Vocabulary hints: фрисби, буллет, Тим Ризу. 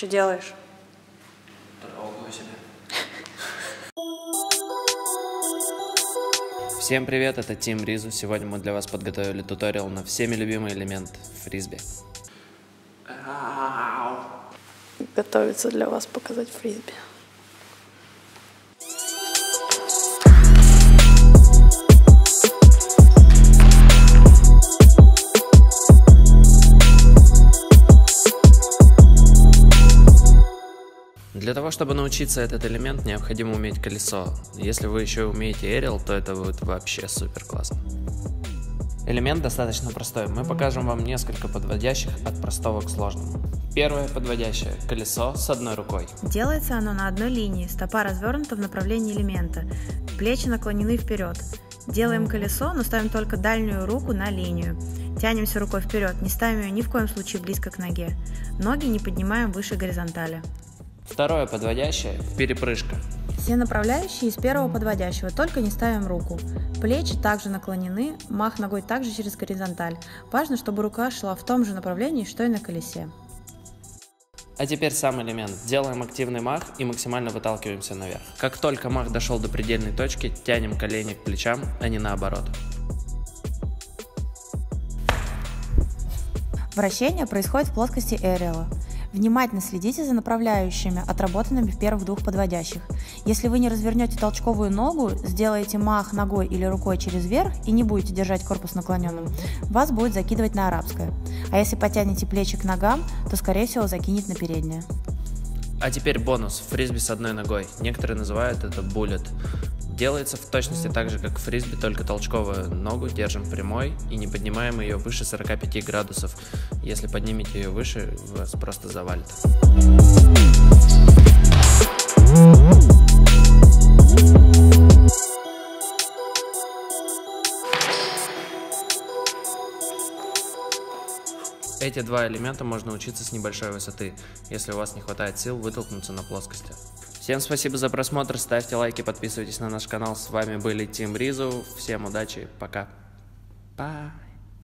Что делаешь? Трогаю себя. Всем привет, это Тим Ризу. Сегодня мы для вас подготовили туториал на всеми любимый элемент фрисби. Готовится для вас показать фрисби. Для того, чтобы научиться этот элемент, необходимо уметь колесо. Если вы еще умеете aerial, то это будет вообще супер классно. Элемент достаточно простой. Мы покажем вам несколько подводящих от простого к сложному. Первое подводящее – колесо с одной рукой. Делается оно на одной линии, стопа развернута в направлении элемента, плечи наклонены вперед. Делаем колесо, но ставим только дальнюю руку на линию. Тянемся рукой вперед, не ставим ее ни в коем случае близко к ноге. Ноги не поднимаем выше горизонтали. Второе подводящее – перепрыжка. Все направляющие из первого подводящего, только не ставим руку. Плечи также наклонены, мах ногой также через горизонталь. Важно, чтобы рука шла в том же направлении, что и на колесе. А теперь сам элемент. Делаем активный мах и максимально выталкиваемся наверх. Как только мах дошел до предельной точки, тянем колени к плечам, а не наоборот. Вращение происходит в плоскости эриала. Внимательно следите за направляющими, отработанными в первых двух подводящих. Если вы не развернете толчковую ногу, сделаете мах ногой или рукой через верх и не будете держать корпус наклоненным, вас будет закидывать на арабское. А если потянете плечи к ногам, то скорее всего закинет на переднее. А теперь бонус – фрисби с одной ногой. Некоторые называют это буллет. Делается в точности так же, как фрисби, только толчковую ногу держим прямой и не поднимаем ее выше 45 градусов. Если поднимете ее выше, вас просто завалит. Эти два элемента можно учиться с небольшой высоты, если у вас не хватает сил вытолкнуться на плоскости. Всем спасибо за просмотр, ставьте лайки, подписывайтесь на наш канал. С вами были Тим Ризу, всем удачи, пока.